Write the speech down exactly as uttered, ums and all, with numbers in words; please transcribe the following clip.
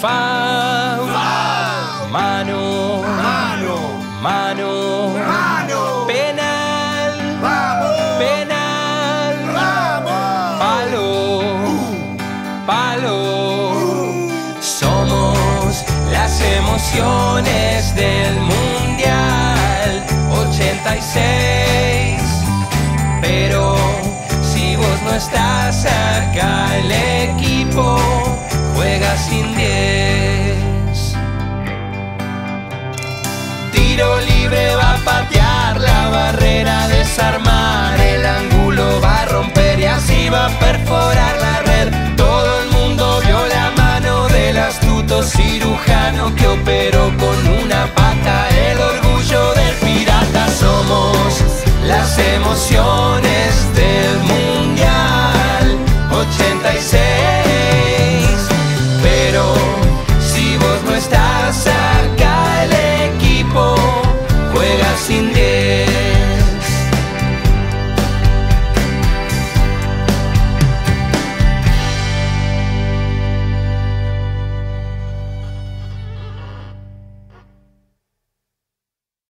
Fau, Fau. Mano, mano, mano, mano. Penal, vamos, penal, vamos. Palo, uh. palo. Uh. Somos las emociones del mundial ochenta y seis. Pero si vos no estás acá, el equipo juega sin diez. Tiro libre, va a patear la barra.